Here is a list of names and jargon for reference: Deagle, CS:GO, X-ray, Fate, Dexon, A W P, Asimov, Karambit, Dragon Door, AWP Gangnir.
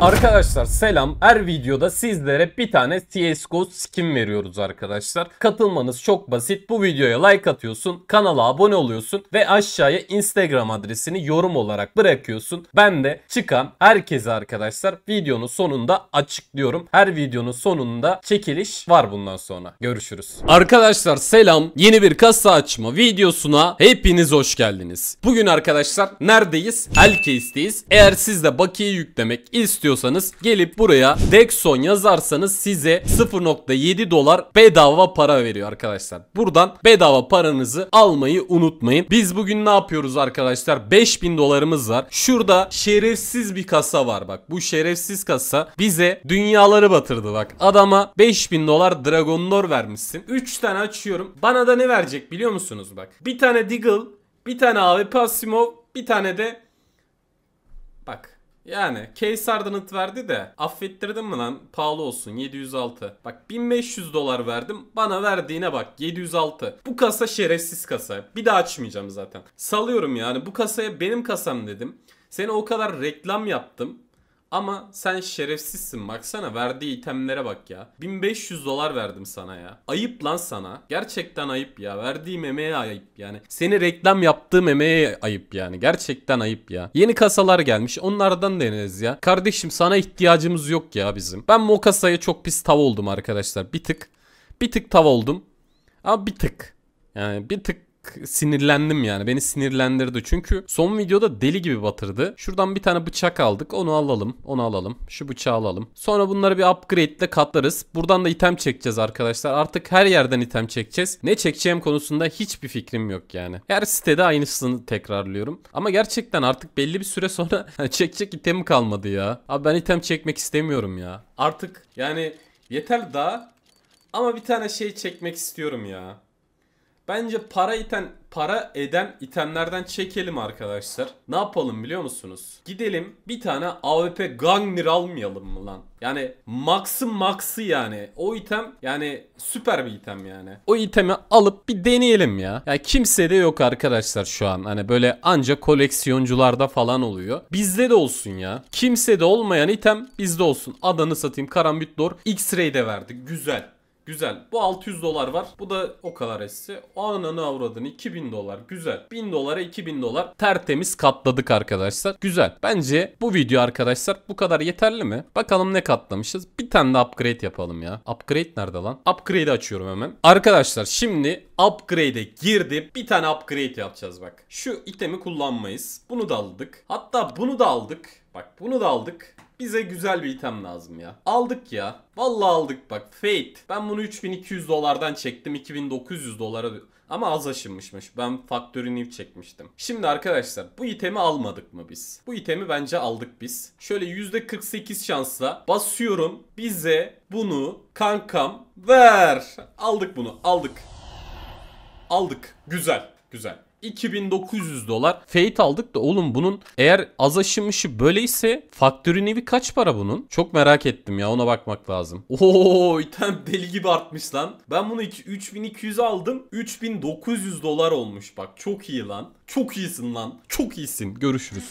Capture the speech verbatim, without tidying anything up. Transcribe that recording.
Arkadaşlar selam. Her videoda sizlere bir tane C S G O skin veriyoruz arkadaşlar. Katılmanız çok basit. Bu videoya like atıyorsun, kanala abone oluyorsun ve aşağıya Instagram adresini yorum olarak bırakıyorsun. Ben de çıkan herkese arkadaşlar videonun sonunda açıklıyorum. Her videonun sonunda çekiliş var bundan sonra. Görüşürüz. Arkadaşlar selam. Yeni bir kasa açma videosuna hepiniz hoş geldiniz. Bugün arkadaşlar neredeyiz? Elcase'deyiz. Eğer siz de bakiye yüklemek istiyorsanız diyorsanız gelip buraya Dexon yazarsanız size sıfır nokta yedi dolar bedava para veriyor arkadaşlar. Buradan bedava paranızı almayı unutmayın. Biz bugün ne yapıyoruz arkadaşlar? beş bin dolarımız var. Şurada şerefsiz bir kasa var bak. Bu şerefsiz kasa bize dünyaları batırdı bak. Adama beş bin dolar Dragon Door vermişsin. üç tane açıyorum. Bana da ne verecek biliyor musunuz bak? Bir tane Deagle, bir tane A W P Asimov, bir tane de bak. Yani case ardınıt verdi de affettirdim mi lan? Pahalı olsun. Yedi yüz altı. Bak bin beş yüz dolar verdim. Bana verdiğine bak, yedi yüz altı. Bu kasa şerefsiz kasa. Bir daha açmayacağım zaten. Salıyorum yani. Bu kasaya benim kasam dedim. Seni o kadar reklam yaptım ama sen şerefsizsin. Baksana verdiği itemlere bak ya. bin beş yüz dolar verdim sana ya. Ayıp lan sana. Gerçekten ayıp ya. Verdiğim emeğe ayıp yani. Seni reklam yaptığım emeğe ayıp yani. Gerçekten ayıp ya. Yeni kasalar gelmiş. Onlardan deneriz ya. Kardeşim sana ihtiyacımız yok ya bizim. Ben o kasaya çok pis tav oldum arkadaşlar. Bir tık. Bir tık tav oldum. Ama bir tık. Yani bir tık. Sinirlendim yani, beni sinirlendirdi çünkü son videoda deli gibi batırdı. Şuradan bir tane bıçak aldık, onu alalım, onu alalım, şu bıçağı alalım. Sonra bunları bir upgrade ile katlarız. Buradan da item çekeceğiz arkadaşlar, artık her yerden item çekeceğiz. Ne çekeceğim konusunda hiçbir fikrim yok yani. Her sitede aynısını tekrarlıyorum ama gerçekten artık belli bir süre sonra çekecek item kalmadı ya. Abi ben item çekmek istemiyorum ya artık, yani yeter daha. Ama bir tane şey çekmek istiyorum ya. Bence para iten, para eden itemlerden çekelim arkadaşlar. Ne yapalım biliyor musunuz? Gidelim bir tane A W P Gangnir almayalım mı lan? Yani max'ı max'ı yani. O item yani süper bir item yani. O itemi alıp bir deneyelim ya. Yani kimse de yok arkadaşlar şu an. Hani böyle ancak koleksiyoncularda falan oluyor. Bizde de olsun ya. Kimse de olmayan item bizde olsun. Adını satayım. Karambit Door. X-ray de verdi. Güzel. Güzel. Bu altı yüz dolar var. Bu da o kadar etsi. Ananı avradını, iki bin dolar. Güzel. bin dolara iki bin dolar. Tertemiz katladık arkadaşlar. Güzel. Bence bu video arkadaşlar bu kadar yeterli mi? Bakalım ne katlamışız. Bir tane de upgrade yapalım ya. Upgrade nerede lan? Upgrade'i açıyorum hemen. Arkadaşlar şimdi upgrade'e girdim. Bir tane upgrade yapacağız bak. Şu itemi kullanmayız. Bunu da aldık. Hatta bunu da aldık. Bak bunu da aldık. Bize güzel bir item lazım ya. Aldık ya. Vallahi aldık bak. Fate. Ben bunu üç bin iki yüz dolardan çektim. iki bin dokuz yüz dolara. Ama az aşınmışmış. Ben Factory New çekmiştim. Şimdi arkadaşlar bu itemi almadık mı biz? Bu itemi bence aldık biz. Şöyle yüzde kırk sekiz şansla basıyorum. Bize bunu kankam ver. Aldık bunu. Aldık. Aldık. Güzel. Güzel. iki bin dokuz yüz dolar Fate aldık da oğlum bunun eğer az aşınmışı böyleyse Factory New'i kaç para bunun? Çok merak ettim ya, ona bakmak lazım. Ooo item deli gibi artmış lan. Ben bunu üç bin iki yüz aldım, üç bin dokuz yüz dolar olmuş bak, çok iyi lan. Çok iyisin lan, çok iyisin. Görüşürüz.